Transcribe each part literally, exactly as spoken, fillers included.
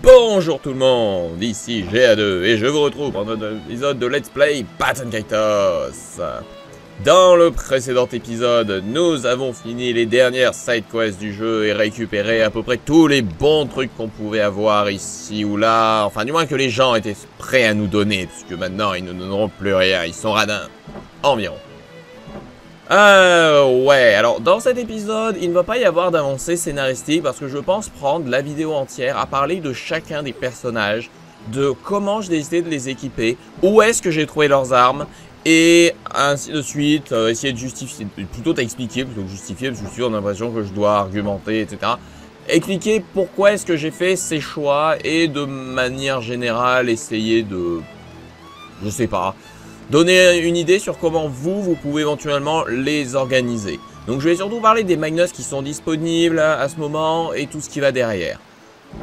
Bonjour tout le monde, ici G A deux et je vous retrouve pour notre épisode de Let's Play Pattern Cactus. Dans le précédent épisode, nous avons fini les dernières side quests du jeu et récupéré à peu près tous les bons trucs qu'on pouvait avoir ici ou là. Enfin, du moins que les gens étaient prêts à nous donner, puisque maintenant ils ne nous donneront plus rien, ils sont radins. Environ. Euh, ouais, alors dans cet épisode, il ne va pas y avoir d'avancée scénaristique parce que je pense prendre la vidéo entière à parler de chacun des personnages, de comment j'ai décidé de les équiper, où est-ce que j'ai trouvé leurs armes, et ainsi de suite, euh, essayer de justifier, plutôt d'expliquer, plutôt que justifier, parce que je suis sûr, on a l'impression que je dois argumenter, et cetera. Expliquer pourquoi est-ce que j'ai fait ces choix et de manière générale, essayer de... je sais pas... donner une idée sur comment vous, vous pouvez éventuellement les organiser. Donc je vais surtout parler des Magnus qui sont disponibles à ce moment et tout ce qui va derrière.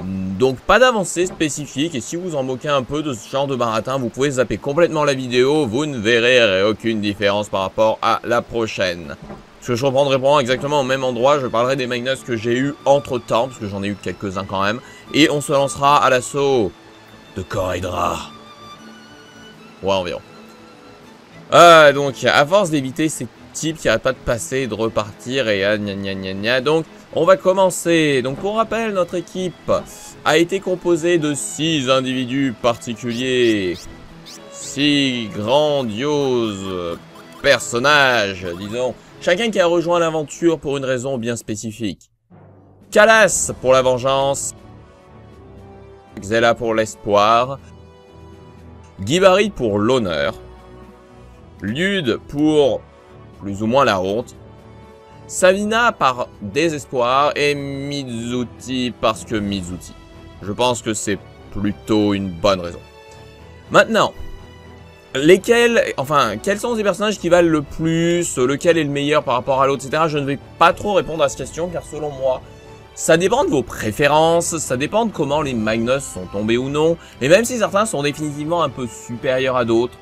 Donc pas d'avancée spécifique et si vous en moquez un peu de ce genre de baratin, vous pouvez zapper complètement la vidéo, vous ne verrez aucune différence par rapport à la prochaine. Parce que je reprendrai probablement exactement au même endroit, je parlerai des Magnus que j'ai eu entre temps, parce que j'en ai eu quelques-uns quand même, et on se lancera à l'assaut de Cor Hydrae. Ouais, environ. Ah, donc, à force d'éviter ces types qui n'arrêtent pas de passer et de repartir et ah, gna gna gna gna. Donc, on va commencer. Donc, pour rappel, notre équipe a été composée de six individus particuliers. six grandioses personnages, disons. Chacun qui a rejoint l'aventure pour une raison bien spécifique. Kalas pour la vengeance. Xela pour l'espoir. Gibari pour l'honneur. Lyude pour plus ou moins la honte, Savyna par désespoir et Mizuti parce que Mizuti. Je pense que c'est plutôt une bonne raison. Maintenant, lesquels, enfin, quels sont les personnages qui valent le plus, lequel est le meilleur par rapport à l'autre, et cetera. Je ne vais pas trop répondre à cette question car selon moi, ça dépend de vos préférences, ça dépend de comment les Magnus sont tombés ou non, et même si certains sont définitivement un peu supérieurs à d'autres,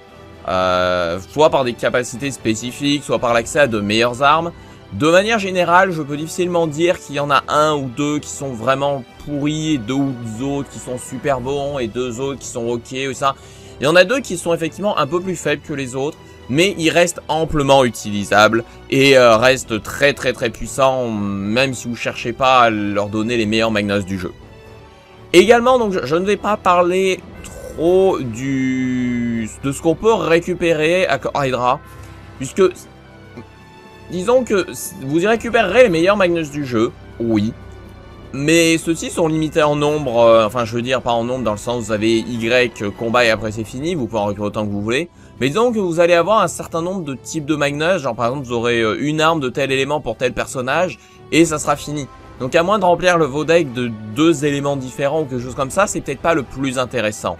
Euh, soit par des capacités spécifiques, soit par l'accès à de meilleures armes. De manière générale, je peux difficilement dire qu'il y en a un ou deux qui sont vraiment pourris, et deux ou deux autres qui sont super bons, et deux autres qui sont ok, ou ça. Il y en a deux qui sont effectivement un peu plus faibles que les autres, mais ils restent amplement utilisables, et euh, restent très très très puissants, même si vous cherchez pas à leur donner les meilleurs Magnus du jeu. Également, donc, je, je ne vais pas parler trop du... de ce qu'on peut récupérer à Cor Hydrae, puisque disons que vous y récupérerez les meilleurs Magnus du jeu, oui, mais ceux-ci sont limités en nombre, euh, enfin je veux dire pas en nombre dans le sens où vous avez Y combat et après c'est fini, vous pouvez en récupérer autant que vous voulez, mais disons que vous allez avoir un certain nombre de types de Magnus, genre par exemple vous aurez une arme de tel élément pour tel personnage et ça sera fini. Donc à moins de remplir le vos deck de deux éléments différents ou quelque chose comme ça, c'est peut-être pas le plus intéressant.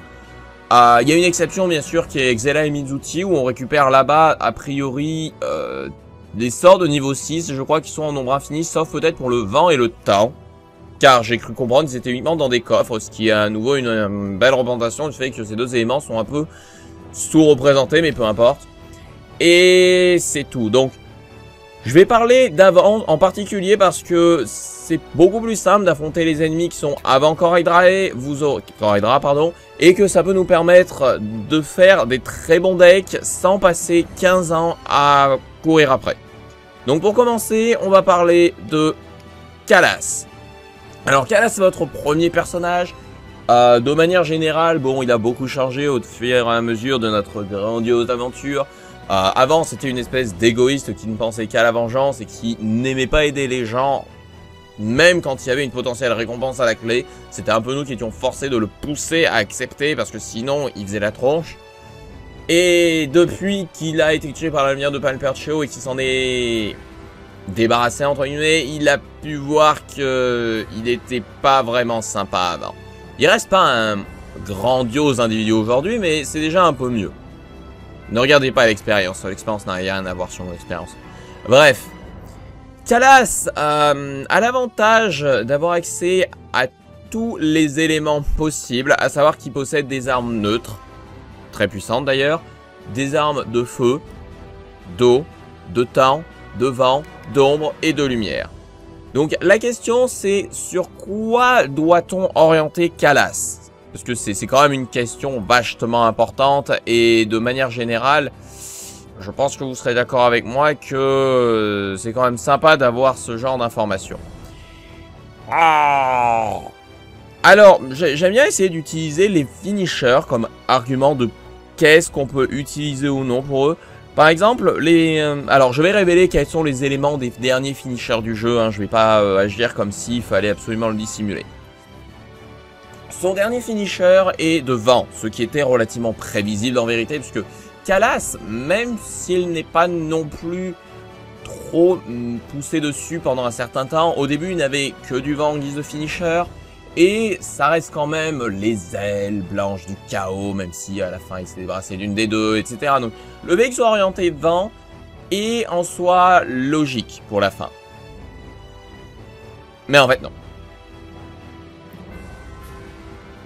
Il euh, y a une exception bien sûr qui est Xela et Mizuti où on récupère là-bas a priori euh, des sorts de niveau six, je crois qu'ils sont en nombre infini sauf peut-être pour le vent et le temps. Car j'ai cru comprendre qu'ils étaient uniquement dans des coffres, ce qui est à nouveau une, une belle représentation du fait que ces deux éléments sont un peu sous-représentés mais peu importe. Et c'est tout. Donc je vais parler d'avant en particulier parce que c'est beaucoup plus simple d'affronter les ennemis qui sont avant Cor Hydrae, vous aurez, Cor Hydrae, pardon, et que ça peut nous permettre de faire des très bons decks sans passer quinze ans à courir après. Donc pour commencer, on va parler de Kalas. Alors Kalas c'est votre premier personnage. Euh, de manière générale, bon, il a beaucoup changé au fur et à mesure de notre grandiose aventure. Euh, avant, c'était une espèce d'égoïste qui ne pensait qu'à la vengeance et qui n'aimait pas aider les gens. Même quand il y avait une potentielle récompense à la clé, c'était un peu nous qui étions forcés de le pousser à accepter parce que sinon il faisait la tronche. Et depuis qu'il a été tué par la lumière de Malpercio et qu'il s'en est débarrassé entre guillemets, il a pu voir qu'il n'était pas vraiment sympa avant. Il reste pas un grandiose individu aujourd'hui, mais c'est déjà un peu mieux. Ne regardez pas l'expérience, l'expérience n'a rien à voir sur mon expérience. Bref. Kalas euh, a l'avantage d'avoir accès à tous les éléments possibles, à savoir qu'il possède des armes neutres, très puissantes d'ailleurs, des armes de feu, d'eau, de temps, de vent, d'ombre et de lumière. Donc la question c'est sur quoi doit-on orienter Kalas? Parce que c'est quand même une question vachement importante et de manière générale, je pense que vous serez d'accord avec moi que c'est quand même sympa d'avoir ce genre d'informations. Oh. Alors, j'aime bien essayer d'utiliser les finishers comme argument de qu'est-ce qu'on peut utiliser ou non pour eux. Par exemple, les... alors je vais révéler quels sont les éléments des derniers finishers du jeu, hein. Je vais pas euh, agir comme s'il fallait absolument le dissimuler. Son dernier finisher est de vent, ce qui était relativement prévisible en vérité, puisque Kalas, même s'il n'est pas non plus trop poussé dessus pendant un certain temps, au début il n'avait que du vent en guise de finisher, et ça reste quand même les ailes blanches du chaos, même si à la fin il s'est débarrassé d'une des deux, et cetera. Donc le V X orienté vent est en soi logique pour la fin. Mais en fait non.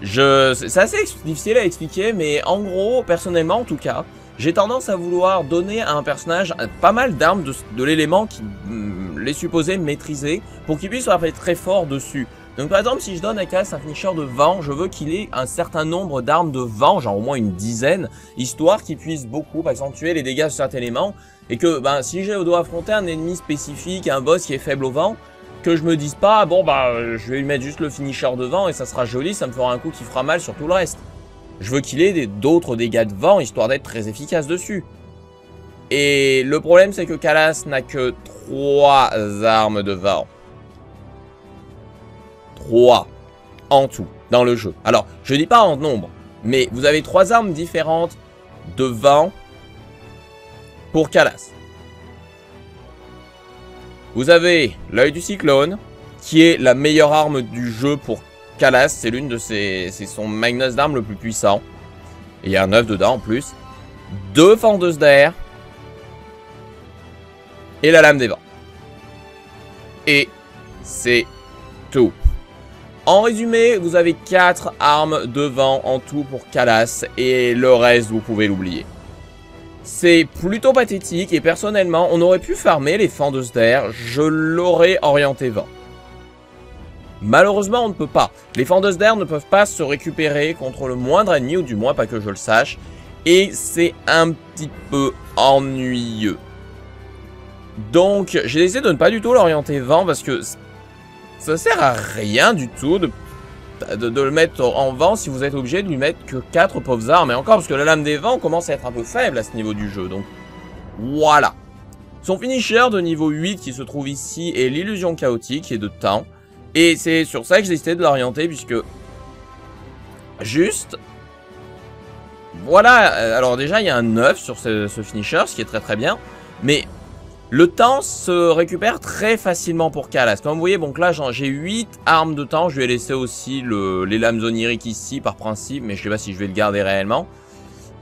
Je... C'est assez difficile à expliquer, mais en gros, personnellement en tout cas, j'ai tendance à vouloir donner à un personnage pas mal d'armes de, de l'élément qui mm, les supposait maîtriser, pour qu'il puisse frapper très fort dessus. Donc par exemple, si je donne à Kalas un finisher de vent, je veux qu'il ait un certain nombre d'armes de vent, genre au moins une dizaine, histoire qu'il puisse beaucoup accentuer les dégâts sur certains éléments, et que ben, si je dois affronter un ennemi spécifique, un boss qui est faible au vent, que je me dise pas, bon bah je vais lui mettre juste le finisher de vent et ça sera joli, ça me fera un coup qui fera mal sur tout le reste. Je veux qu'il ait d'autres dégâts de vent, histoire d'être très efficace dessus. Et le problème c'est que Kalas n'a que trois armes de vent. trois en tout dans le jeu. Alors, je dis pas en nombre, mais vous avez trois armes différentes de vent pour Kalas. Vous avez l'œil du cyclone, qui est la meilleure arme du jeu pour Kalas, c'est l'une de ses, c'est son Magnus d'armes le plus puissant. Et il y a un œuf dedans en plus. Deux fendeuses d'air et la lame des vents. Et c'est tout. En résumé, vous avez quatre armes de vent en tout pour Kalas et le reste, vous pouvez l'oublier. C'est plutôt pathétique et personnellement, on aurait pu farmer les fendeuses d'air, je l'aurais orienté vent. Malheureusement, on ne peut pas. Les fendeuses d'air ne peuvent pas se récupérer contre le moindre ennemi, ou du moins pas que je le sache, et c'est un petit peu ennuyeux. Donc, j'ai essayé de ne pas du tout l'orienter vent parce que... ça sert à rien du tout de, de, de le mettre en vent si vous êtes obligé de lui mettre que quatre pauvres armes. Et encore, parce que la lame des vents commence à être un peu faible à ce niveau du jeu. Donc, voilà. Son finisher de niveau huit qui se trouve ici est l'illusion chaotique et de temps. Et c'est sur ça que j'ai essayé de l'orienter puisque... juste... voilà. Alors déjà, il y a un neuf sur ce, ce finisher, ce qui est très très bien. Mais... le temps se récupère très facilement pour Kalas. Comme vous voyez, donc là j'ai huit armes de temps. Je lui ai laissé aussi le, les lames oniriques ici par principe, mais je sais pas si je vais le garder réellement.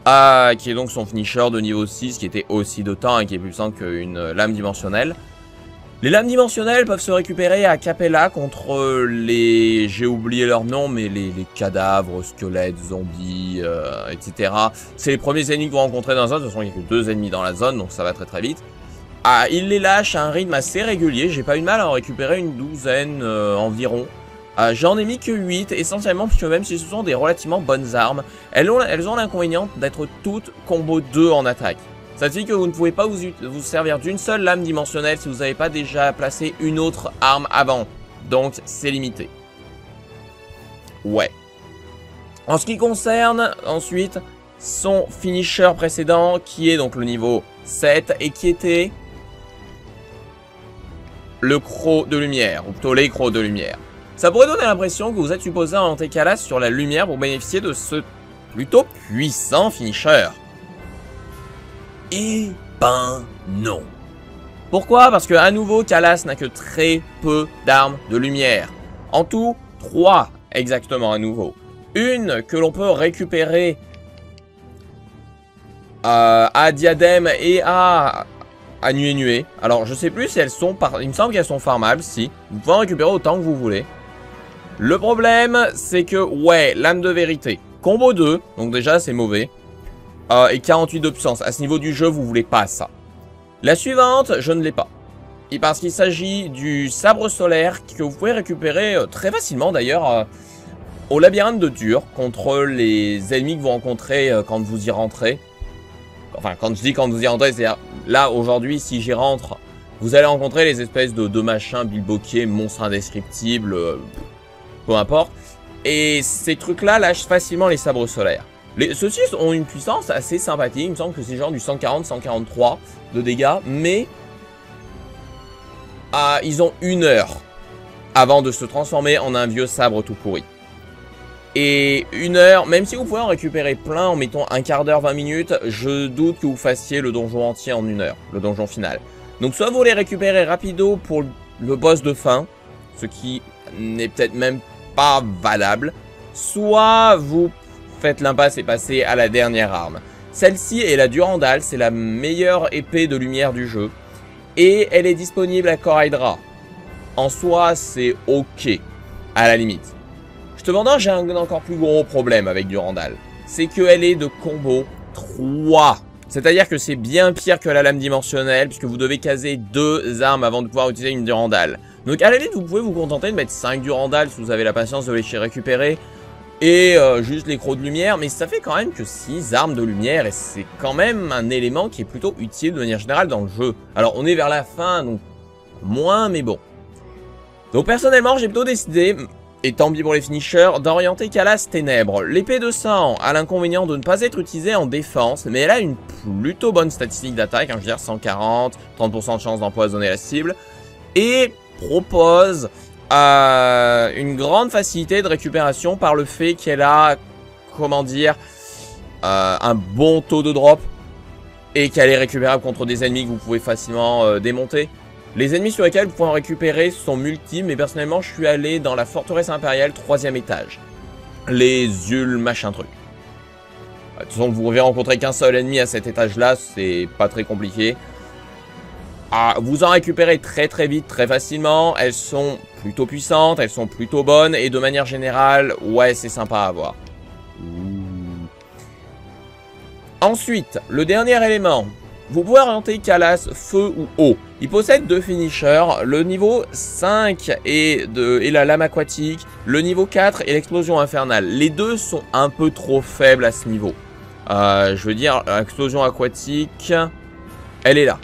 Euh, qui est donc son finisher de niveau six, qui était aussi de temps et qui est plus puissant qu'une lame dimensionnelle. Les lames dimensionnelles peuvent se récupérer à Capella contre les... j'ai oublié leur nom, mais les, les cadavres, squelettes, zombies, euh, et cetera. C'est les premiers ennemis que vous rencontrez dans la zone. De toute façon, il n'y a que deux ennemis dans la zone, donc ça va très très vite. Ah, il les lâche à un rythme assez régulier, j'ai pas eu de mal à en récupérer une douzaine euh, environ. Euh, J'en ai mis que huit, essentiellement parce que même si ce sont des relativement bonnes armes, elles ont elles ont l'inconvénient d'être toutes combo deux en attaque. Ça veut dire que vous ne pouvez pas vous, vous servir d'une seule lame dimensionnelle si vous n'avez pas déjà placé une autre arme avant. Donc c'est limité. Ouais. En ce qui concerne ensuite son finisher précédent qui est donc le niveau sept et qui était... le croc de lumière, ou plutôt les crocs de lumière. Ça pourrait donner l'impression que vous êtes supposé orienter Kalas sur la lumière pour bénéficier de ce plutôt puissant finisher. Et ben non. Pourquoi? Parce que à nouveau Kalas n'a que très peu d'armes de lumière. En tout, trois exactement à nouveau. Une que l'on peut récupérer euh, à Diadème et à... à Nuée Nuée. Alors je sais plus si elles sont par... il me semble qu'elles sont farmables, si. Vous pouvez en récupérer autant que vous voulez. Le problème, c'est que, ouais, lame de vérité. Combo deux, donc déjà c'est mauvais. Euh, et quarante-huit de puissance. À ce niveau du jeu, vous voulez pas ça. La suivante, je ne l'ai pas. Et parce qu'il s'agit du sabre solaire que vous pouvez récupérer très facilement d'ailleurs au labyrinthe de Dur contre les ennemis que vous rencontrez quand vous y rentrez. Enfin, quand je dis quand vous y rentrez, c'est là aujourd'hui, si j'y rentre, vous allez rencontrer les espèces de, de machins bilboqués, monstres indescriptibles, peu importe. Et ces trucs-là lâchent facilement les sabres solaires. Les, ceux-ci ont une puissance assez sympathique, il me semble que c'est genre du cent quarante à cent quarante-trois de dégâts, mais euh, ils ont une heure avant de se transformer en un vieux sabre tout pourri. Et une heure, même si vous pouvez en récupérer plein en mettant un quart d'heure, vingt minutes, je doute que vous fassiez le donjon entier en une heure, le donjon final. Donc soit vous les récupérez rapido pour le boss de fin, ce qui n'est peut-être même pas valable, soit vous faites l'impasse et passez à la dernière arme. Celle-ci est la Durandal, c'est la meilleure épée de lumière du jeu, et elle est disponible à Cor Hydrae. En soi, c'est ok, à la limite. Cependant, j'ai un encore plus gros problème avec Durandal, c'est qu'elle est de combo trois. C'est-à-dire que c'est bien pire que la lame dimensionnelle, puisque vous devez caser deux armes avant de pouvoir utiliser une Durandal. Donc à la limite, vous pouvez vous contenter de mettre cinq Durandal si vous avez la patience de les récupérer, et euh, juste les crocs de lumière, mais ça fait quand même que six armes de lumière, et c'est quand même un élément qui est plutôt utile de manière générale dans le jeu. Alors on est vers la fin, donc moins, mais bon. Donc personnellement, j'ai plutôt décidé... Et tant pis pour les finishers, d'orienter Kalas Ténèbres. L'épée de sang a l'inconvénient de ne pas être utilisée en défense, mais elle a une plutôt bonne statistique d'attaque, hein, je veux dire cent quarante, trente pour cent de chance d'empoisonner la cible, et propose euh, une grande facilité de récupération par le fait qu'elle a, comment dire, euh, un bon taux de drop, et qu'elle est récupérable contre des ennemis que vous pouvez facilement euh, démonter. Les ennemis sur lesquels vous pouvez en récupérer sont multi, mais personnellement je suis allé dans la forteresse impériale troisième étage. Les Uls machin truc. De toute façon, vous ne pouvez rencontrer qu'un seul ennemi à cet étage-là, c'est pas très compliqué. Ah, vous en récupérez très très vite, très facilement, elles sont plutôt puissantes, elles sont plutôt bonnes, et de manière générale, ouais c'est sympa à avoir. Ensuite, le dernier élément. Vous pouvez orienter Kalas, feu ou eau. Il possède deux finishers, le niveau cinq est, de, est la lame aquatique, le niveau quatre est l'explosion infernale. Les deux sont un peu trop faibles à ce niveau. Euh, je veux dire, l'explosion aquatique, elle est là.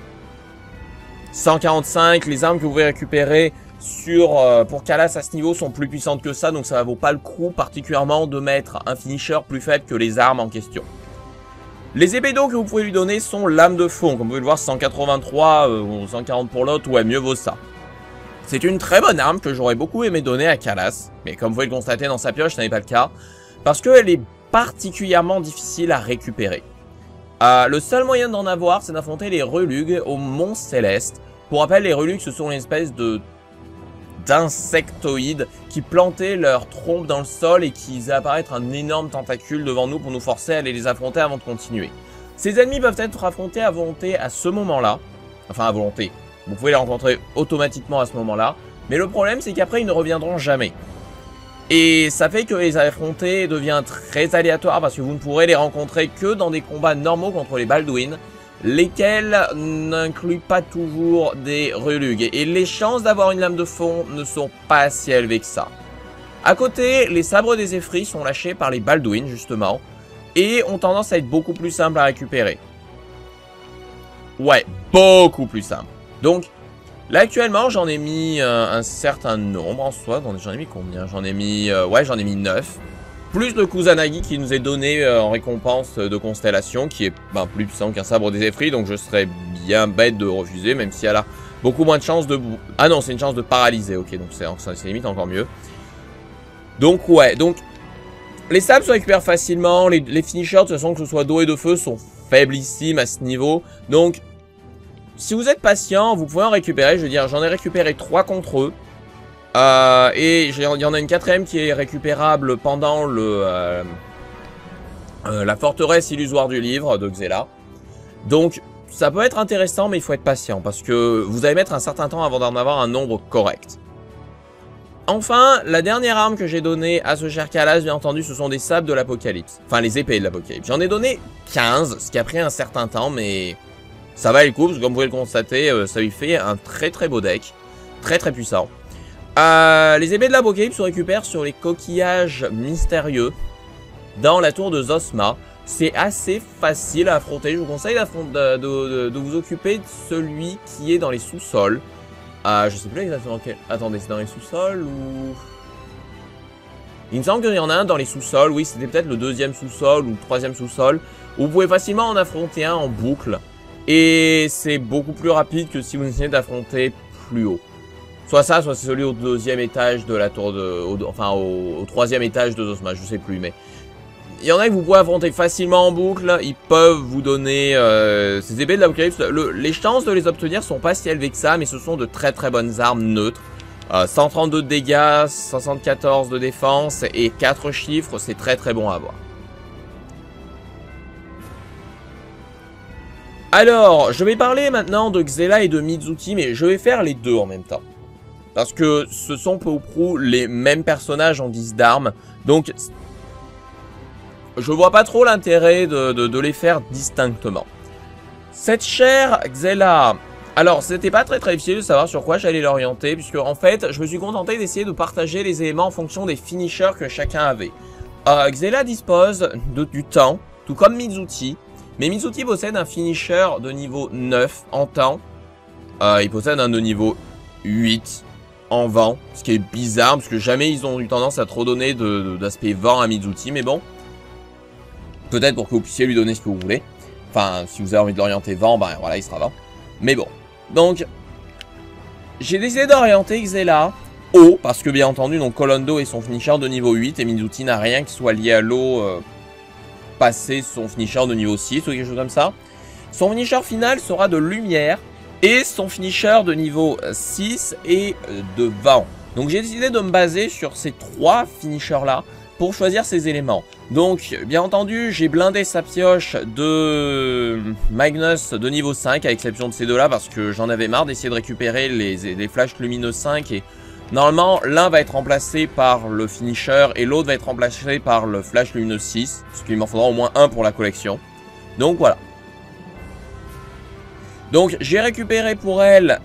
cent quarante-cinq, les armes que vous pouvez récupérer sur, euh, pour Kalas à ce niveau sont plus puissantes que ça, donc ça ne vaut pas le coup particulièrement de mettre un finisher plus faible que les armes en question. Les épées d'eau que vous pouvez lui donner sont lames de fond, comme vous pouvez le voir cent quatre-vingt-trois ou euh, cent quarante pour l'autre, ouais mieux vaut ça. C'est une très bonne arme que j'aurais beaucoup aimé donner à Kalas, mais comme vous pouvez le constater dans sa pioche, ce n'est pas le cas, parce qu'elle est particulièrement difficile à récupérer. Euh, le seul moyen d'en avoir, c'est d'affronter les relugues au Mont Céleste. Pour rappel, les relugues, ce sont une espèce de... d'insectoïdes qui plantaient leur trompe dans le sol et qui faisaient apparaître un énorme tentacule devant nous pour nous forcer à aller les affronter avant de continuer. Ces ennemis peuvent être affrontés à volonté à ce moment-là, enfin à volonté, vous pouvez les rencontrer automatiquement à ce moment-là, mais le problème c'est qu'après ils ne reviendront jamais. Et ça fait que les affronter devient très aléatoire parce que vous ne pourrez les rencontrer que dans des combats normaux contre les Baldwin, lesquels n'incluent pas toujours des relugues, et les chances d'avoir une lame de fond ne sont pas si élevées que ça. À côté, les sabres des effrits sont lâchés par les Baldwin justement, et ont tendance à être beaucoup plus simples à récupérer. Ouais, beaucoup plus simples. Donc, là actuellement j'en ai mis euh, un certain nombre en soi, j'en ai mis combien? J'en ai mis, euh, ouais j'en ai mis neuf. Plus le Kusanagi qui nous est donné en récompense de constellation, qui est ben, plus puissant qu'un sabre des effrits, donc je serais bien bête de refuser, même si elle a beaucoup moins de chances de... Ah non, c'est une chance de paralyser, ok, donc c'est limite encore mieux. Donc ouais, donc les sabres se récupèrent facilement, les, les finishers, de toute façon, que ce soit d'eau et de feu, sont faiblissimes à ce niveau. Donc, si vous êtes patient, vous pouvez en récupérer, je veux dire, j'en ai récupéré trois contre eux. Euh, et il y en a une quatrième qui est récupérable pendant le, euh, euh, la forteresse illusoire du livre de Xela. Donc ça peut être intéressant, mais il faut être patient parce que vous allez mettre un certain temps avant d'en avoir un nombre correct. Enfin, la dernière arme que j'ai donnée à ce cher Kalas, bien entendu, ce sont des sabres de l'Apocalypse. Enfin, les épées de l'Apocalypse. J'en ai donné quinze, ce qui a pris un certain temps, mais Ça va le coup, parce que comme vous pouvez le constater, euh, ça lui fait un très très beau deck. Très très puissant. Euh, les épées de l'Apocalypse se récupèrent sur les coquillages mystérieux dans la tour de Zosma. C'est assez facile à affronter. Je vous conseille de, de, de vous occuper de celui qui est dans les sous-sols. Euh, je sais plus exactement quel... Attendez, c'est dans les sous-sols ou... Il me semble qu'il y en a un dans les sous-sols. Oui, c'était peut-être le deuxième sous-sol ou le troisième sous-sol. Vous pouvez facilement en affronter un en boucle. Et c'est beaucoup plus rapide que si vous essayez d'affronter plus haut. Soit ça, soit c'est celui au deuxième étage de la tour de... Au, enfin, au, au troisième étage de Zosma, je sais plus, mais... Il y en a que vous pouvez affronter facilement en boucle. Ils peuvent vous donner euh, ces épées de l'Apocalypse. Le, les chances de les obtenir sont pas si élevées que ça, mais ce sont de très très bonnes armes neutres. Euh, cent trente-deux de dégâts, soixante-quatorze de défense et quatre chiffres, c'est très très bon à avoir. Alors, je vais parler maintenant de Xela et de Mizuti, mais je vais faire les deux en même temps. Parce que ce sont peu ou prou les mêmes personnages en guise d'armes. Donc, je vois pas trop l'intérêt de, de, de les faire distinctement. Cette chère Xela... Alors, c'était pas très très difficile de savoir sur quoi j'allais l'orienter, puisque en fait, je me suis contenté d'essayer de partager les éléments en fonction des finishers que chacun avait. Euh, Xela dispose de, du temps, tout comme Mizuti. Mais Mizuti possède un finisher de niveau neuf en temps. Euh, il possède un de niveau huit en vent. Ce qui est bizarre, parce que jamais ils ont eu tendance à trop donner d'aspect vent à Mizuti. Mais bon, peut-être pour que vous puissiez lui donner ce que vous voulez. Enfin, si vous avez envie de l'orienter vent, ben voilà, il sera vent. Mais bon, donc, j'ai décidé d'orienter Xela eau. Parce que bien entendu, donc colonne d'eau est son finisher de niveau huit. Et Mizuti n'a rien qui soit lié à l'eau... Euh... passer son finisher de niveau six ou quelque chose comme ça. Son finisher final sera de lumière et son finisher de niveau six et de vent. Donc j'ai décidé de me baser sur ces trois finishers là pour choisir ces éléments. Donc bien entendu j'ai blindé sa pioche de Magnus de niveau cinq à l'exception de ces deux là parce que j'en avais marre d'essayer de récupérer les, les flashs lumineux cinq et normalement, l'un va être remplacé par le finisher et l'autre va être remplacé par le flash lumineux six. Parce qu'il m'en faudra au moins un pour la collection. Donc voilà. Donc j'ai récupéré pour elle...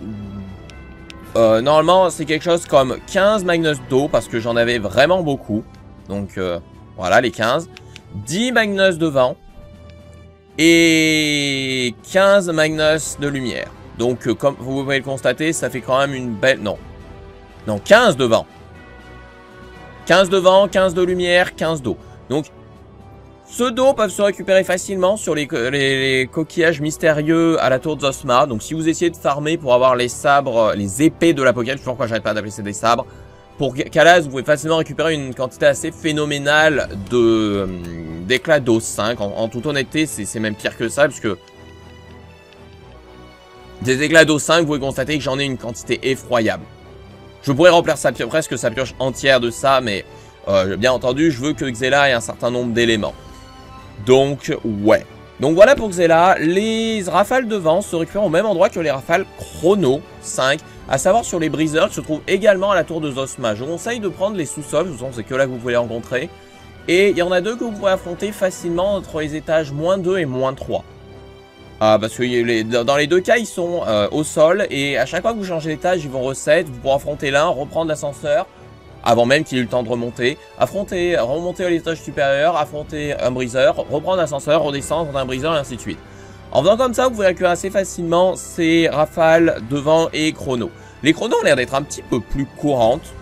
Euh, normalement, c'est quelque chose comme quinze Magnus d'eau parce que j'en avais vraiment beaucoup. Donc euh, voilà, les quinze. dix Magnus de vent. Et quinze Magnus de lumière. Donc euh, comme vous pouvez le constater, ça fait quand même une belle... Non. Non, quinze de vent. quinze de vent, quinze de lumière, quinze d'eau. Donc, ceux d'eau peuvent se récupérer facilement sur les, les, les coquillages mystérieux à la tour de Zosma. Donc, si vous essayez de farmer pour avoir les sabres, les épées de l'Apocalypse, pourquoi j'arrête pas d'appeler ça des sabres. Pour Kalas, vous pouvez facilement récupérer une quantité assez phénoménale de d'éclats d'eau cinq. En, en toute honnêteté, c'est même pire que ça, parce que des éclats d'eau cinq, vous pouvez constater que j'en ai une quantité effroyable. Je pourrais remplir sa pioche, presque sa pioche entière de ça, mais euh, bien entendu, je veux que Xela ait un certain nombre d'éléments. Donc, ouais. Donc voilà pour Xela. Les rafales de vent se récupèrent au même endroit que les rafales chrono cinq, à savoir sur les briseurs qui se trouvent également à la tour de Zosma. Je vous conseille de prendre les sous-sols, de toute façon, c'est que là que vous pouvez les rencontrer. Et il y en a deux que vous pouvez affronter facilement entre les étages moins deux et moins trois. Euh, parce que les, dans les deux cas ils sont euh, au sol et à chaque fois que vous changez d'étage ils vont reset, vous pourrez affronter l'un, reprendre l'ascenseur avant même qu'il ait eu le temps de remonter, affronter, remonter à l'étage supérieur, affronter un briseur, reprendre l'ascenseur, redescendre un briseur et ainsi de suite. En faisant comme ça vous pouvez récupérer assez facilement ces rafales de vent et chrono. Les chronos ont l'air d'être un petit peu plus courantes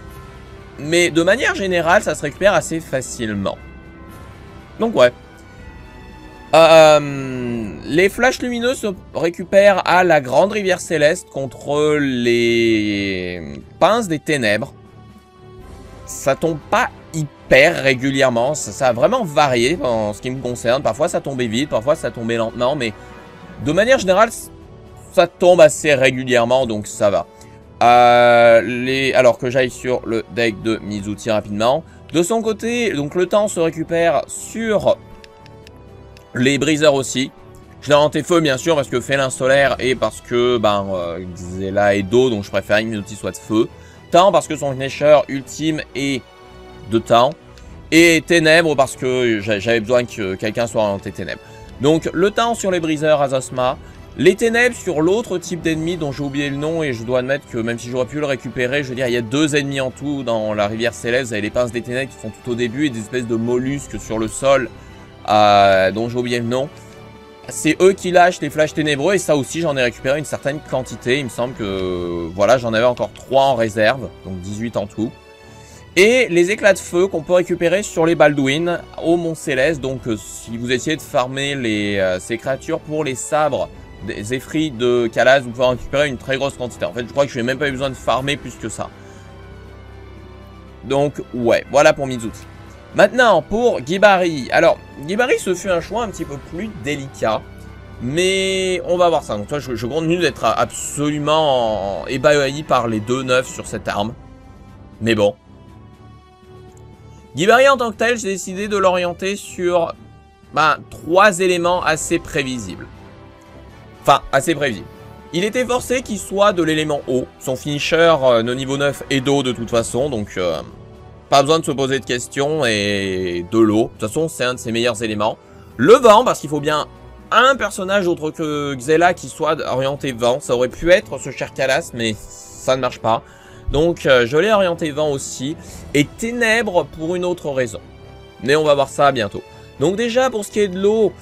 mais de manière générale ça se récupère assez facilement. Donc ouais. Euh, les flashs lumineux se récupèrent à la Grande rivière céleste contre les pinces des ténèbres. Ça tombe pas hyper régulièrement, ça, ça a vraiment varié en ce qui me concerne. Parfois ça tombait vite, parfois ça tombait lentement, mais de manière générale, ça tombe assez régulièrement, donc ça va. Euh, les... Alors que j'aille sur le deck de Mizuti rapidement. De son côté, donc le temps se récupère sur... les briseurs aussi. Je l'ai renté feu bien sûr parce que félin solaire et parce que ben euh, Xela est d'eau donc je préfère que Mizuti soit de feu. Temps parce que son finisher ultime est de temps. Et ténèbres parce que j'avais besoin que quelqu'un soit orienté ténèbres. Donc le temps sur les briseurs à Zosma. Les ténèbres sur l'autre type d'ennemi dont j'ai oublié le nom, et je dois admettre que même si j'aurais pu le récupérer, je veux dire, il y a deux ennemis en tout dans la rivière céleste, et les pinces des ténèbres qui sont tout au début et des espèces de mollusques sur le sol euh, dont j'ai oublié le nom. C'est eux qui lâchent les flashs ténébreux, et ça aussi j'en ai récupéré une certaine quantité. Il me semble que voilà, j'en avais encore trois en réserve, donc dix-huit en tout. Et les éclats de feu qu'on peut récupérer sur les Baldwin au Mont Céleste. Donc euh, si vous essayez de farmer les, euh, ces créatures pour les sabres des effrits de Kalas, vous pouvez récupérer une très grosse quantité. En fait, je crois que je n'ai même pas eu besoin de farmer plus que ça. Donc ouais, voilà pour Mizuti. Maintenant pour Gibari. Alors Gibari, ce fut un choix un petit peu plus délicat, mais on va voir ça. Donc toi, je, je continue d'être absolument ébahi par les deux neufs sur cette arme. Mais bon. Gibari en tant que tel, j'ai décidé de l'orienter sur ben, trois éléments assez prévisibles. Enfin, assez prévisibles. Il était forcé qu'il soit de l'élément eau. Son finisher euh, de niveau neuf est d'eau de toute façon, donc euh, pas besoin de se poser de questions, et de l'eau. De toute façon, c'est un de ses meilleurs éléments. Le vent, parce qu'il faut bien un personnage autre que Xela qui soit orienté vent. Ça aurait pu être ce cher Kalas, mais ça ne marche pas. Donc euh, je l'ai orienté vent aussi, et ténèbres pour une autre raison. Mais on va voir ça bientôt. Donc déjà pour ce qui est de l'eau,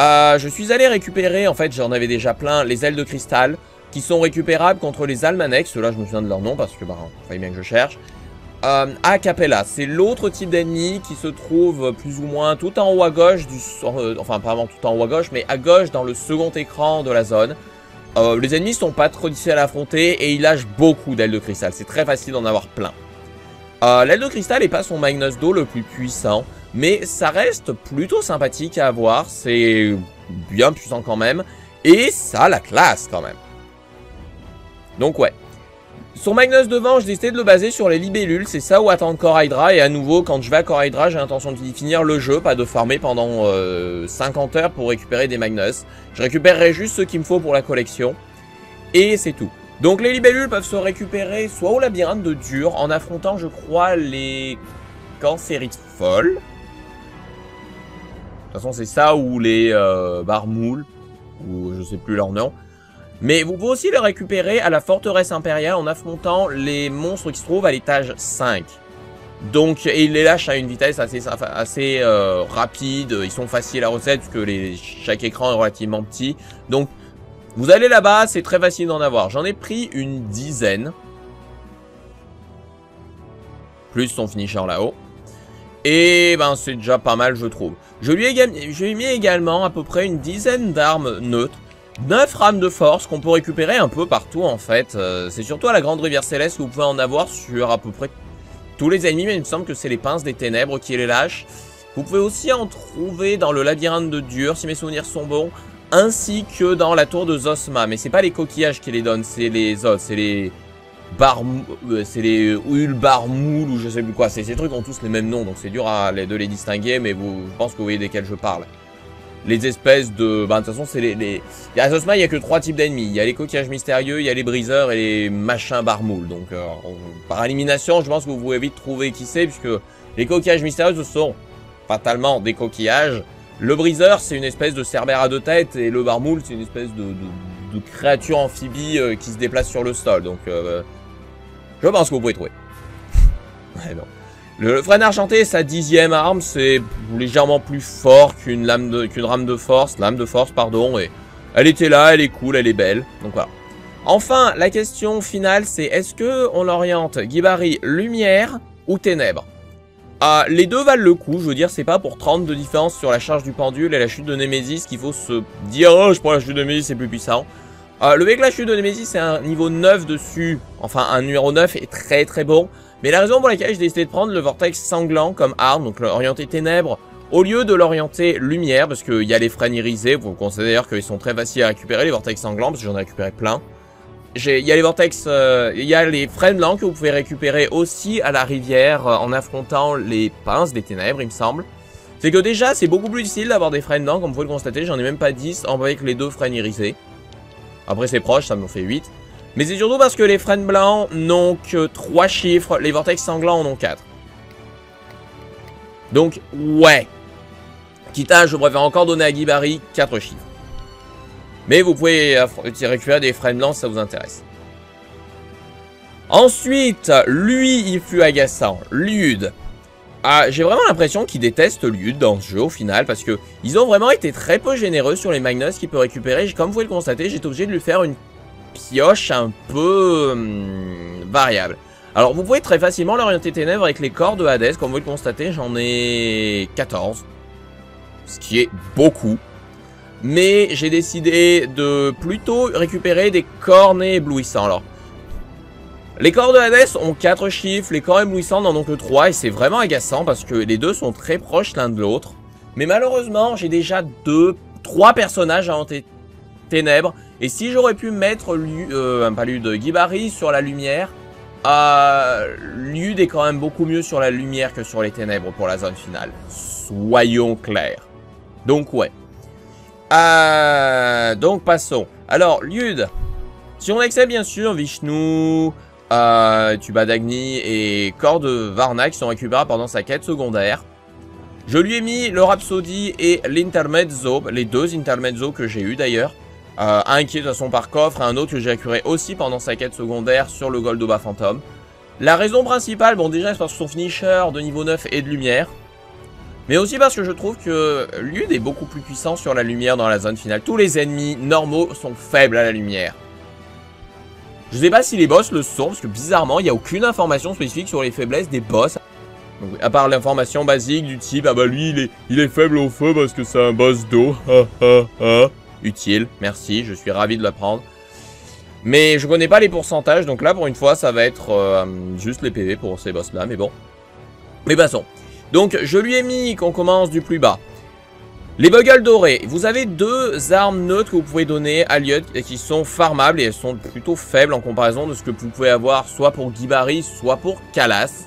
euh, je suis allé récupérer, en fait j'en avais déjà plein, les ailes de cristal, qui sont récupérables contre les almanachs. Ceux-là je me souviens de leur nom parce que bah, il fallait bien que je cherche. Euh, à Capella, c'est l'autre type d'ennemi qui se trouve plus ou moins tout en haut à gauche, du, euh, enfin pas vraiment tout en haut à gauche, mais à gauche dans le second écran de la zone. Euh, les ennemis sont pas trop difficiles à l'affronter et ils lâchent beaucoup d'ailes de cristal. C'est très facile d'en avoir plein. Euh, L'aile de cristal n'est pas son Magnus d'eau le plus puissant, mais ça reste plutôt sympathique à avoir. C'est bien puissant quand même. Et ça a la classe quand même. Donc ouais. Son Magnus de vent, j'ai décidé de le baser sur les libellules. C'est ça où attendre Cor Hydrae. Et à nouveau, quand je vais à Cor Hydrae, j'ai l'intention d'y finir le jeu, pas de farmer pendant euh, cinquante heures pour récupérer des Magnus. Je récupérerai juste ce qu'il me faut pour la collection. Et c'est tout. Donc les libellules peuvent se récupérer soit au labyrinthe de Dur, en affrontant, je crois, les cancérites folles. De toute façon, c'est ça ou les euh, barmoules, ou je sais plus leur nom. Mais vous pouvez aussi les récupérer à la forteresse impériale en affrontant les monstres qui se trouvent à l'étage cinq. Donc, et ils les lâchent à une vitesse assez, assez euh, rapide. Ils sont faciles à recette parce que les, chaque écran est relativement petit. Donc, vous allez là-bas, c'est très facile d'en avoir. J'en ai pris une dizaine. Plus son finisher là-haut. Et ben, c'est déjà pas mal, je trouve. Je lui ai, je lui ai mis également à peu près une dizaine d'armes neutres. neuf rames de force qu'on peut récupérer un peu partout en fait. Euh, c'est surtout à la Grande rivière céleste que vous pouvez en avoir sur à peu près tous les ennemis, mais il me semble que c'est les pinces des ténèbres qui les lâchent. Vous pouvez aussi en trouver dans le labyrinthe de Dur, si mes souvenirs sont bons, ainsi que dans la tour de Zosma. Mais c'est pas les coquillages qui les donnent, c'est les os, c'est les bar, c'est les ulbarmoules ou je sais plus quoi. Ces trucs ont tous les mêmes noms, donc c'est dur à, de les distinguer, mais vous, je pense que vous voyez desquels je parle. Les espèces de... Bah, de toute façon, c'est les... les... À Zosma, il n'y a que trois types d'ennemis. Il y a les coquillages mystérieux, il y a les briseurs et les machins barmoules. Donc, euh, on... par élimination, je pense que vous pouvez vite trouver qui c'est, puisque les coquillages mystérieux, ce sont fatalement des coquillages. Le briseur, c'est une espèce de cerbère à deux têtes, et le barmoule, c'est une espèce de, de, de créature amphibie euh, qui se déplace sur le sol. Donc, euh, je pense que vous pouvez trouver. Ouais, non. Le, le freine argenté, sa dixième arme, c'est légèrement plus fort qu'une lame de, qu'une rame de force, lame de force, pardon, et elle était là, elle est cool, elle est belle, donc voilà. Enfin, la question finale, c'est est-ce que on l'oriente, Gibari, lumière ou ténèbres? euh, Les deux valent le coup, je veux dire, c'est pas pour trente de différence sur la charge du pendule et la chute de Némésis qu'il faut se dire « Oh, je prends la chute de Némésis, c'est plus puissant ». Euh, le la chute de Némésis, c'est un niveau neuf dessus, enfin un numéro neuf est très très bon. Mais la raison pour laquelle j'ai décidé de prendre le Vortex Sanglant comme arme, donc l'orienter ténèbres, au lieu de l'orienter lumière, parce qu'il y a les freines irisés, vous considérez d'ailleurs qu'ils sont très faciles à récupérer, les Vortex Sanglants, parce que j'en ai récupéré plein. Il y a les Vortex, euh, il y a les freines blancs que vous pouvez récupérer aussi à la rivière euh, en affrontant les pinces des ténèbres, il me semble. C'est que déjà, c'est beaucoup plus difficile d'avoir des freines blancs, comme vous pouvez le constater, j'en ai même pas dix, en avec les deux freines irisés. Après c'est proche, ça m'en fait huit. Mais c'est surtout parce que les freines blancs n'ont que trois chiffres, les vortex sanglants en ont quatre. Donc ouais. Quitte à, je préfère encore donner à Gibari quatre chiffres. Mais vous pouvez récupérer des freines blancs si ça vous intéresse. Ensuite, lui, il fut agaçant. Lyude. Ah, j'ai vraiment l'impression qu'ils détestent Lyude dans ce jeu au final, parce que ils ont vraiment été très peu généreux sur les Magnus qu'il peut récupérer. Comme vous pouvez le constater, j'étais obligé de lui faire une pioche un peu hum, variable. Alors, vous pouvez très facilement l'orienter ténèbres avec les corps de Hades. Comme vous le constatez, j'en ai quatorze, ce qui est beaucoup. Mais j'ai décidé de plutôt récupérer des cornes éblouissants. Alors, les corps de Hades ont quatre chiffres, les corps éblouissants n'en ont que trois. Et c'est vraiment agaçant parce que les deux sont très proches l'un de l'autre. Mais malheureusement, j'ai déjà deux, trois personnages à hanter ténèbres. Et si j'aurais pu mettre Lu, euh, pas Lu de Gibari sur la lumière... Euh, Lyude est quand même beaucoup mieux sur la lumière que sur les ténèbres pour la zone finale. Soyons clairs. Donc ouais. Euh, donc passons. Alors Lyude, si on accepte bien sûr Vishnu, euh, Tubadagni et Corps de Varnak qui sont récupérables pendant sa quête secondaire. Je lui ai mis le Rhapsody et l'Intermezzo, les deux Intermezzo que j'ai eu d'ailleurs. Euh, un qui est de toute façon par coffre et un autre que j'ai récupéré aussi pendant sa quête secondaire sur le Goldoba Phantom. La raison principale, bon déjà c'est parce que son finisher de niveau neuf est de lumière. Mais aussi parce que je trouve que Lyude est beaucoup plus puissant sur la lumière dans la zone finale. Tous les ennemis normaux sont faibles à la lumière. Je sais pas si les boss le sont, parce que bizarrement il n'y a aucune information spécifique sur les faiblesses des boss. Donc, à part l'information basique du type, ah bah lui il est, il est faible au feu parce que c'est un boss d'eau, ha ha ha. Utile, merci, je suis ravi de l'apprendre. Mais je connais pas les pourcentages, donc là pour une fois ça va être euh, juste les P V pour ces boss là, mais bon. Mais passons. Donc je lui ai mis qu'on commence du plus bas. Les Bugles dorés, vous avez deux armes neutres que vous pouvez donner à Lyude et qui sont farmables et elles sont plutôt faibles en comparaison de ce que vous pouvez avoir soit pour Gibari, soit pour Kalas.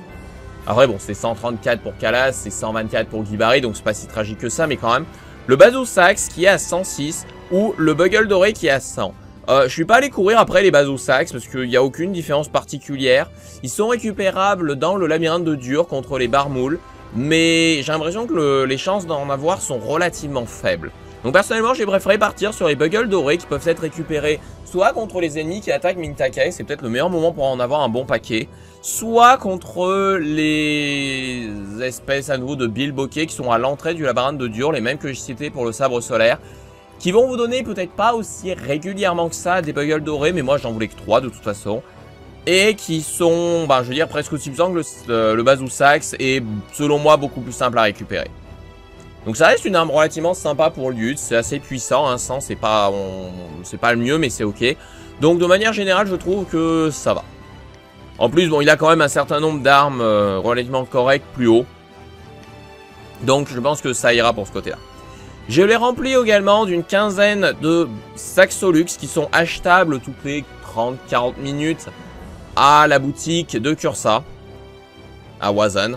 Après bon c'est cent trente-quatre pour Kalas, c'est cent vingt-quatre pour Gibari, donc c'est pas si tragique que ça, mais quand même. Le Bazousax qui est à cent six ou le Bugle doré qui est à cent. Euh, je suis pas allé courir après les Bazousax parce qu'il n'y a aucune différence particulière. Ils sont récupérables dans le labyrinthe de Dur contre les Barmoules, mais j'ai l'impression que le, les chances d'en avoir sont relativement faibles. Donc personnellement j'ai préféré partir sur les Bugle dorés qui peuvent être récupérés soit contre les ennemis qui attaquent Mintake, c'est peut-être le meilleur moment pour en avoir un bon paquet, soit contre les espèces à nouveau de Bilboquet qui sont à l'entrée du labyrinthe de Dur, les mêmes que j'ai cités pour le sabre solaire, qui vont vous donner peut-être pas aussi régulièrement que ça des Bugles dorés, mais moi j'en voulais que trois de toute façon, et qui sont, ben, je veux dire, presque aussi puissants que le, euh, le Bazousax, et selon moi beaucoup plus simple à récupérer. Donc ça reste une arme relativement sympa pour Lyude, c'est assez puissant, hein, cent c'est pas, on, pas le mieux mais c'est ok. Donc de manière générale je trouve que ça va. En plus bon il a quand même un certain nombre d'armes euh, relativement correctes plus haut. Donc je pense que ça ira pour ce côté là. Je l'ai rempli également d'une quinzaine de Saxolux qui sont achetables toutes les trente à quarante minutes à la boutique de Cursa, à Wazan.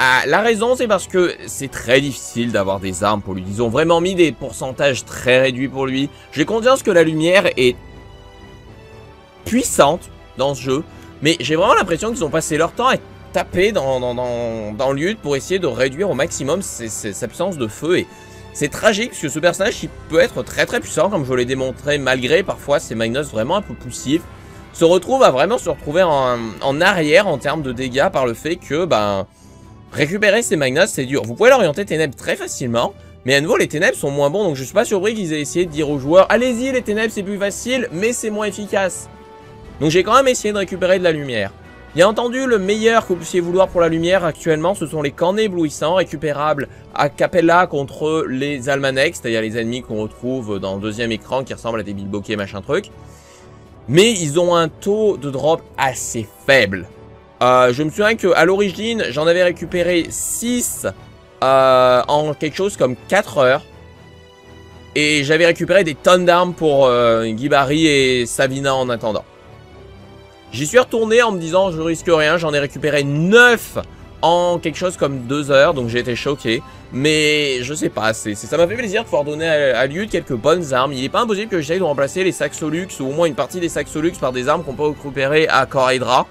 Ah, la raison c'est parce que c'est très difficile d'avoir des armes pour lui. Ils ont vraiment mis des pourcentages très réduits pour lui. J'ai conscience que la lumière est puissante dans ce jeu, mais j'ai vraiment l'impression qu'ils ont passé leur temps à taper dans, dans, dans, dans le lieu pour essayer de réduire au maximum ses, ses, sa puissance de feu. Et c'est tragique parce que ce personnage il peut être très très puissant comme je l'ai démontré malgré parfois ses Magnus vraiment un peu poussifs. Se retrouve à vraiment se retrouver en, en arrière en termes de dégâts par le fait que ben... récupérer ces Magnus c'est dur. Vous pouvez l'orienter ténèbres très facilement, mais à nouveau les ténèbres sont moins bons, donc je suis pas surpris qu'ils aient essayé de dire aux joueurs allez-y les ténèbres c'est plus facile mais c'est moins efficace. Donc j'ai quand même essayé de récupérer de la lumière. Bien entendu le meilleur que vous puissiez vouloir pour la lumière actuellement ce sont les cornets éblouissants récupérables à Capella contre les Almaneks, c'est-à-dire les ennemis qu'on retrouve dans le deuxième écran qui ressemblent à des bilboquets machin truc. Mais ils ont un taux de drop assez faible. Euh, je me souviens qu'à l'origine, j'en avais récupéré six euh, en quelque chose comme quatre heures. Et j'avais récupéré des tonnes d'armes pour euh, Gibari et Savyna en attendant. J'y suis retourné en me disant je risque rien, j'en ai récupéré neuf en quelque chose comme deux heures. Donc j'ai été choqué. Mais je sais pas, c'est, ça m'a fait plaisir de pouvoir donner à, à Lyude quelques bonnes armes. Il n'est pas impossible que j'essaye de remplacer les Saxolux ou au moins une partie des Saxolux par des armes qu'on peut récupérer à Cor Hydrae.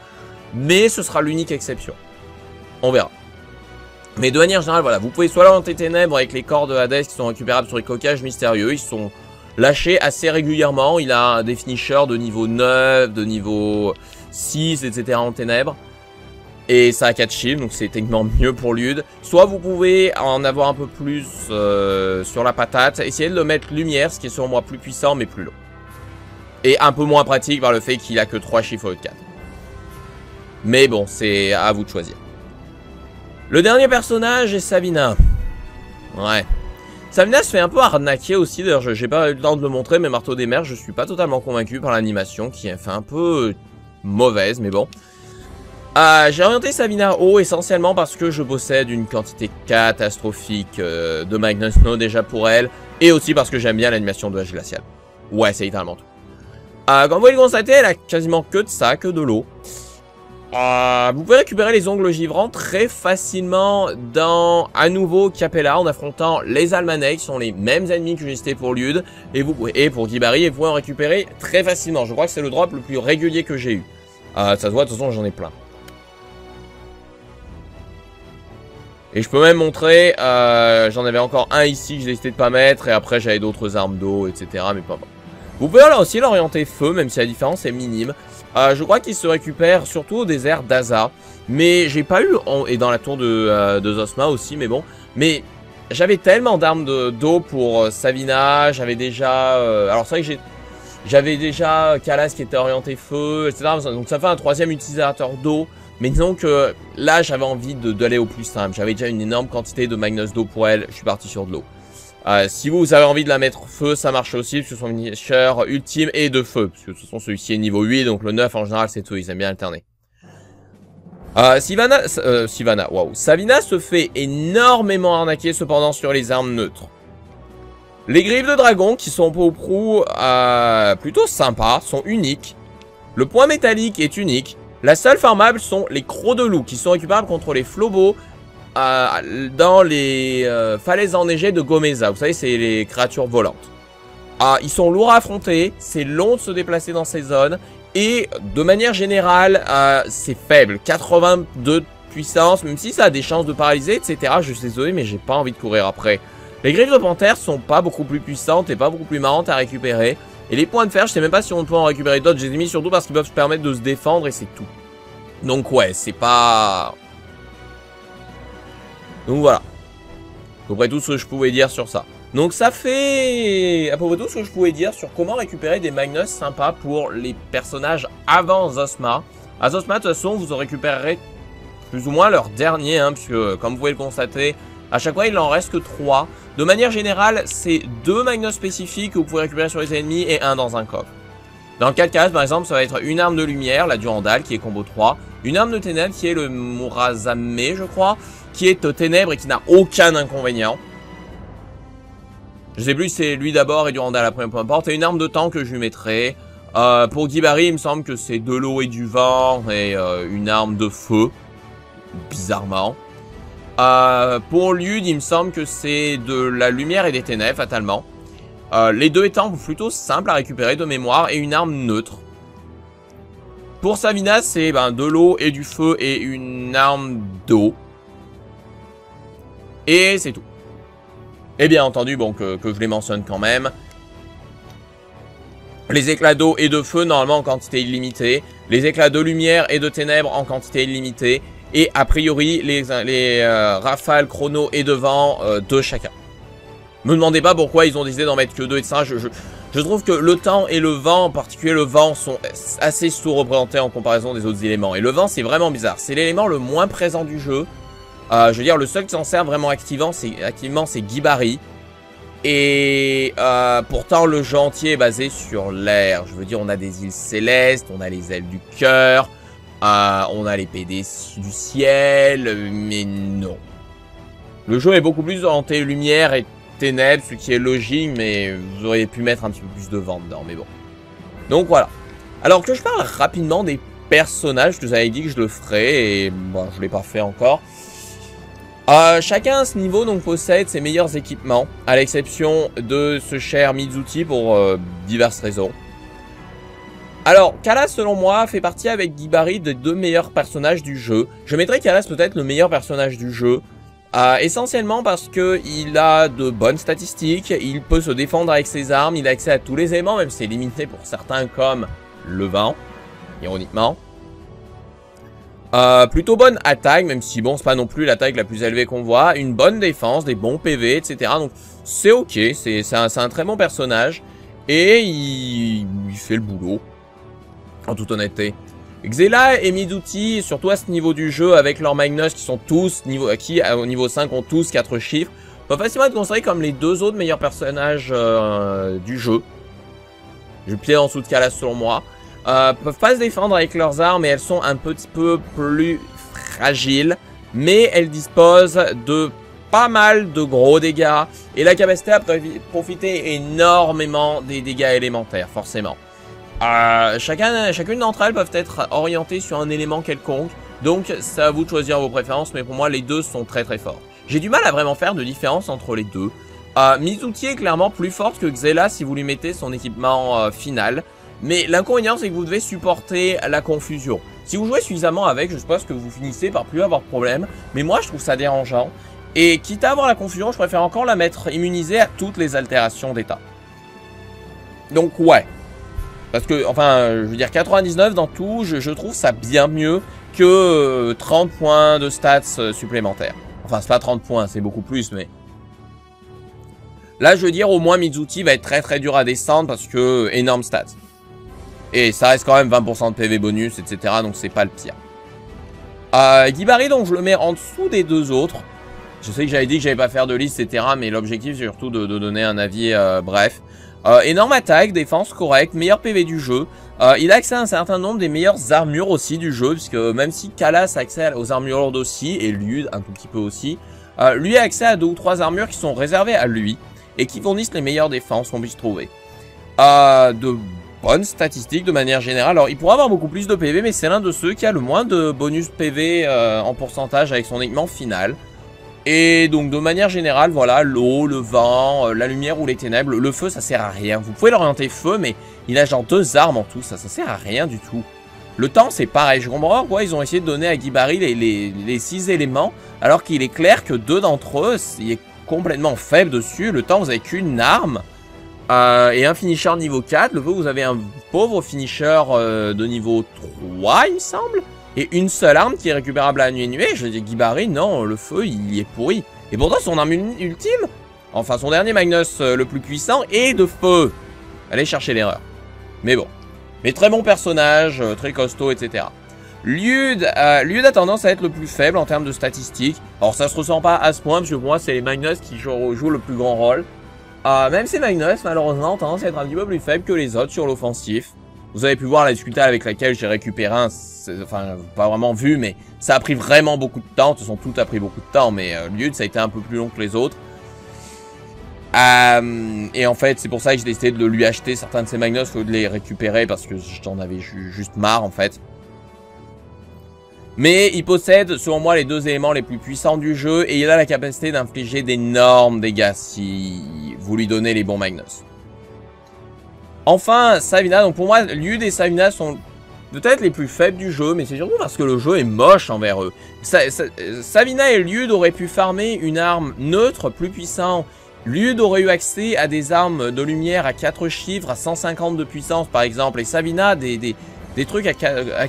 Mais ce sera l'unique exception. On verra. Mais de manière générale, voilà, vous pouvez soit l'orienter ténèbres avec les corps de Hades qui sont récupérables sur les coquillages mystérieux. Ils sont lâché assez régulièrement. Il a des finishers de niveau neuf, de niveau six, et cetera en ténèbres. Et ça a quatre shields, donc c'est techniquement mieux pour Lyude. Soit vous pouvez en avoir un peu plus euh, sur la patate. Essayez de le mettre lumière, ce qui est sur moi plus puissant mais plus long. Et un peu moins pratique par le fait qu'il a que trois chiffres au lieu de quatre. Mais bon, c'est à vous de choisir. Le dernier personnage est Savyna. Ouais. Savyna se fait un peu arnaquer aussi. D'ailleurs, j'ai pas eu le temps de le montrer, mais Marteau des Mers, je suis pas totalement convaincu par l'animation qui est fait un peu mauvaise, mais bon. Euh, j'ai orienté Savyna haut essentiellement parce que je possède une quantité catastrophique euh, de Magnus Snow déjà pour elle. Et aussi parce que j'aime bien l'animation de la glaciale. Ouais, c'est littéralement tout. Euh, comme vous pouvez le constater, elle a quasiment que de ça, que de l'eau. Euh, vous pouvez récupérer les ongles givrants très facilement dans, à nouveau, Capella en affrontant les Almanais qui sont les mêmes ennemis que j'ai listés pour Lyude et, vous, et pour Gibari, et vous pouvez en récupérer très facilement. Je crois que c'est le drop le plus régulier que j'ai eu. Euh, ça se voit, de toute façon, j'en ai plein. Et je peux même montrer, euh, j'en avais encore un ici que j'ai décidé de pas mettre, et après j'avais d'autres armes d'eau, et cetera. Mais pas bon. Vous pouvez là aussi l'orienter feu, même si la différence est minime. Euh, je crois qu'il se récupère surtout au désert d'Aza. Mais j'ai pas eu, on, et dans la tour de, euh, de Zosma aussi, mais bon. Mais j'avais tellement d'armes d'eau pour euh, Savyna, j'avais déjà... Euh, alors c'est vrai que j'avais déjà Kalas qui était orienté feu, et cetera. Donc ça fait un troisième utilisateur d'eau. Mais disons que là, j'avais envie d'aller au plus simple. J'avais déjà une énorme quantité de Magnus d'eau pour elle. Je suis parti sur de l'eau. Euh, si vous avez envie de la mettre feu, ça marche aussi. Parce que son finisher ultime est de feu. Parce que de toute façon, celui-ci est niveau huit. Donc le neuf, en général, c'est tout. Ils aiment bien alterner. Euh, Savyna, euh, Savyna, waouh. Savyna se fait énormément arnaquer, cependant, sur les armes neutres. Les griffes de dragon, qui sont pour prou euh, plutôt sympas, sont uniques. Le point métallique est unique. La seule farmable sont les crocs de loup qui sont récupérables contre les flobos euh, dans les euh, falaises enneigées de Gomeza. Vous savez, c'est les créatures volantes. Ah, ils sont lourds à affronter, c'est long de se déplacer dans ces zones et de manière générale, euh, c'est faible. quatre-vingt-deux de puissance, même si ça a des chances de paralyser, et cetera. Je suis désolé, mais j'ai pas envie de courir après. Les griffes de panthère sont pas beaucoup plus puissantes et pas beaucoup plus marrantes à récupérer. Et les points de fer, je sais même pas si on peut en récupérer d'autres. J'ai mis surtout parce qu'ils peuvent se permettre de se défendre et c'est tout. Donc ouais, c'est pas... Donc voilà. À peu près tout ce que je pouvais dire sur ça. Donc ça fait... à peu près tout ce que je pouvais dire sur comment récupérer des Magnus sympas pour les personnages avant Zosma. À Zosma, de toute façon, vous en récupérerez plus ou moins leur dernier, hein, puisque comme vous pouvez le constater... à chaque fois, il n'en reste que trois. De manière générale, c'est deux Magnus spécifiques que vous pouvez récupérer sur les ennemis et un dans un coffre. Dans le cas de Kalas, par exemple, ça va être une arme de lumière, la Durandal, qui est combo trois. Une arme de ténèbres, qui est le Murazame, je crois, qui est ténèbres et qui n'a aucun inconvénient. Je sais plus, c'est lui d'abord et Durandal après, peu importe. Et une arme de temps que je lui mettrai. Euh, pour Gibari, il me semble que c'est de l'eau et du vent et euh, une arme de feu. Bizarrement. Euh, pour Lyude, il me semble que c'est de la lumière et des ténèbres, fatalement. Euh, les deux étant plutôt simples à récupérer de mémoire et une arme neutre. Pour Savyna, c'est ben, de l'eau et du feu et une arme d'eau. Et c'est tout. Et bien entendu, bon, que, que je les mentionne quand même. Les éclats d'eau et de feu, normalement en quantité illimitée. Les éclats de lumière et de ténèbres en quantité illimitée. Et a priori, les, les euh, rafales, chrono et de vent euh, de chacun. Me demandez pas pourquoi ils ont décidé d'en mettre que deux et ça. Je, je, je trouve que le temps et le vent, en particulier le vent, sont assez sous-représentés en comparaison des autres éléments. Et le vent, c'est vraiment bizarre. C'est l'élément le moins présent du jeu. Euh, je veux dire, le seul qui s'en sert vraiment activement, c'est Gibari. Et euh, pourtant, le jeu entier est basé sur l'air. Je veux dire, on a des îles célestes, on a les ailes du cœur... Euh, on a l'épée du ciel, mais non. Le jeu est beaucoup plus orienté lumière et ténèbres, ce qui est logique, mais vous auriez pu mettre un petit peu plus de vent dedans, mais bon. Donc voilà. Alors que je parle rapidement des personnages, que vous avez dit que je le ferais, et bon, je ne l'ai pas fait encore. Euh, chacun à ce niveau donc possède ses meilleurs équipements, à l'exception de ce cher Mizuti pour euh, diverses raisons. Alors, Kalas, selon moi, fait partie avec Gibari des deux meilleurs personnages du jeu. Je mettrais Kalas peut-être le meilleur personnage du jeu. Euh, essentiellement parce que il a de bonnes statistiques, il peut se défendre avec ses armes, il a accès à tous les éléments, même si c'est limité pour certains comme le vent, ironiquement. Euh, plutôt bonne attaque, même si bon, c'est pas non plus l'attaque la plus élevée qu'on voit, une bonne défense, des bons P V, et cetera. Donc c'est ok, c'est un, un très bon personnage, et il, il fait le boulot, en toute honnêteté. Xela et Mizuti, surtout à ce niveau du jeu, avec leurs Magnus qui sont tous, niveau, qui au niveau cinq ont tous quatre chiffres, peuvent facilement être considérés comme les deux autres meilleurs personnages euh, du jeu. Jupiter en dessous de Kalas selon moi. Euh, peuvent pas se défendre avec leurs armes et elles sont un petit peu plus fragiles, mais elles disposent de pas mal de gros dégâts et la capacité à profiter énormément des dégâts élémentaires, forcément. Euh, chacun, chacune d'entre elles peuvent être orientées sur un élément quelconque, donc c'est à vous de choisir vos préférences, mais pour moi les deux sont très très forts. J'ai du mal à vraiment faire de différence entre les deux. Euh, Mizuti est clairement plus forte que Xela si vous lui mettez son équipement euh, final, mais l'inconvénient c'est que vous devez supporter la confusion. Si vous jouez suffisamment avec, je suppose que vous finissez par plus avoir de problème, mais moi je trouve ça dérangeant, et quitte à avoir la confusion, je préfère encore la mettre immunisée à toutes les altérations d'état. Donc ouais. Parce que, enfin, je veux dire, quatre-vingt-dix-neuf dans tout, je, je trouve ça bien mieux que trente points de stats supplémentaires. Enfin, c'est pas trente points, c'est beaucoup plus, mais... Là, je veux dire, au moins, Mizuti va être très très dur à descendre parce que, énorme stats. Et ça reste quand même vingt pour cent de P V bonus, et cetera, donc c'est pas le pire. Euh, Gibari, donc, je le mets en dessous des deux autres. Je sais que j'avais dit que j'allais pas faire de liste, et cetera, mais l'objectif, c'est surtout de, de donner un avis euh, bref. Euh, énorme attaque, défense correcte, meilleur P V du jeu. Euh, il a accès à un certain nombre des meilleures armures aussi du jeu, puisque même si Kalas a accès aux armures lourdes aussi, et Lyude un tout petit peu aussi, euh, lui a accès à deux ou trois armures qui sont réservées à lui, et qui fournissent les meilleures défenses qu'on puisse trouver. Euh, de bonnes statistiques de manière générale. Alors il pourra avoir beaucoup plus de P V, mais c'est l'un de ceux qui a le moins de bonus P V euh, en pourcentage avec son équipement final. Et donc de manière générale, voilà, l'eau, le vent, la lumière ou les ténèbres, le feu ça sert à rien. Vous pouvez l'orienter feu, mais il a genre deux armes en tout, ça, ça sert à rien du tout. Le temps c'est pareil, je comprends pourquoi ils ont essayé de donner à Gibari les, les, les six éléments, alors qu'il est clair que deux d'entre eux, il est complètement faible dessus. Le temps vous avez qu'une arme euh, et un finisher niveau quatre, le feu vous avez un pauvre finisher euh, de niveau trois il me semble. Et une seule arme qui est récupérable à Nuée, je dis Gibari, non, le feu, il est pourri. Et pourtant, son arme ultime, enfin son dernier Magnus euh, le plus puissant, est de feu. Allez chercher l'erreur. Mais bon. Mais très bon personnage, euh, très costaud, et cetera. Lyude, euh, Lyude a tendance à être le plus faible en termes de statistiques. Alors ça se ressent pas à ce point, parce que pour moi, c'est les Magnus qui jouent, jouent le plus grand rôle. Euh, même ces Magnus, malheureusement, ont tendance à être un petit peu plus faibles que les autres sur l'offensif. Vous avez pu voir la difficulté avec laquelle j'ai récupéré un, enfin pas vraiment vu, mais ça a pris vraiment beaucoup de temps. De toute façon, tout a pris beaucoup de temps, mais euh, Lyude, ça a été un peu plus long que les autres. Euh, et en fait, c'est pour ça que j'ai décidé de lui acheter certains de ses Magnus au lieu de les récupérer, parce que j'en avais ju juste marre en fait. Mais il possède, selon moi, les deux éléments les plus puissants du jeu, et il a la capacité d'infliger d'énormes dégâts si vous lui donnez les bons Magnus. Enfin, Savyna, donc pour moi, Lyude et Savyna sont peut-être les plus faibles du jeu, mais c'est surtout parce que le jeu est moche envers eux. Sa Sa Savyna et Lyude auraient pu farmer une arme neutre, plus puissante. Lyude aurait eu accès à des armes de lumière à quatre chiffres, à cent cinquante de puissance par exemple, et Savyna des, des, des trucs à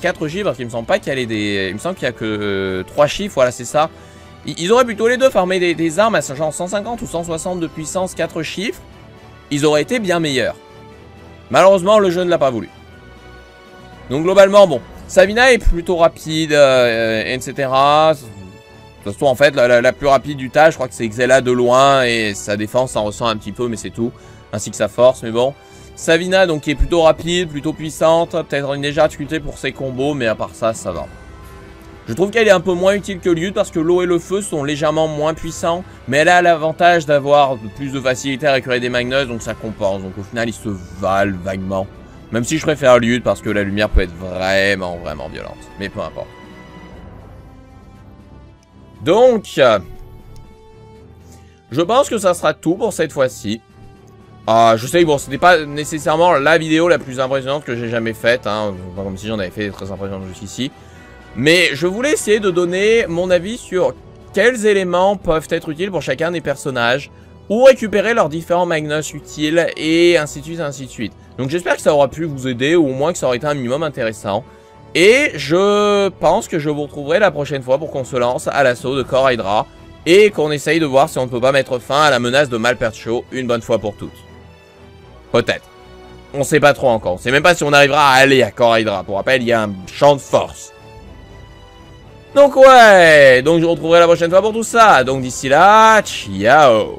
quatre chiffres, parce qu'il me semble pas qu'il y a des... Il me semble qu'il y a que euh, trois chiffres, voilà c'est ça. Ils auraient plutôt les deux farmé des, des armes à genre cent cinquante ou cent soixante de puissance, quatre chiffres. Ils auraient été bien meilleurs. Malheureusement, le jeu ne l'a pas voulu. Donc globalement, bon, Savyna est plutôt rapide, euh, et cetera. De toute façon, en fait, la, la, la plus rapide du tas, je crois que c'est Xela de loin, et sa défense en ressent un petit peu, mais c'est tout. Ainsi que sa force, mais bon. Savyna, donc, qui est plutôt rapide, plutôt puissante, peut-être une légère difficulté pour ses combos, mais à part ça, ça va. Je trouve qu'elle est un peu moins utile que Lyude, parce que l'eau et le feu sont légèrement moins puissants, mais elle a l'avantage d'avoir plus de facilité à récupérer des Magnus, donc ça compense. Donc au final, ils se valent vaguement. Même si je préfère Lyude, parce que la lumière peut être vraiment, vraiment violente. Mais peu importe. Donc, je pense que ça sera tout pour cette fois-ci. Euh, je sais que bon, c'était pas nécessairement la vidéo la plus impressionnante que j'ai jamais faite, hein, pas comme si j'en avais fait des très impressionnantes jusqu'ici. Mais je voulais essayer de donner mon avis sur Quels éléments peuvent être utiles pour chacun des personnages ou récupérer leurs différents Magnus utiles et ainsi de suite, ainsi de suite. Donc j'espère que ça aura pu vous aider ou au moins que ça aura été un minimum intéressant. Et je pense que je vous retrouverai la prochaine fois pour qu'on se lance à l'assaut de Cor Hydrae et qu'on essaye de voir si on ne peut pas mettre fin à la menace de Malpercio une bonne fois pour toutes. Peut-être. On sait pas trop encore. On sait même pas si on arrivera à aller à Cor Hydrae. Pour rappel, il y a un champ de force. Donc ouais, donc je vous retrouverai la prochaine fois pour tout ça. Donc d'ici là, ciao.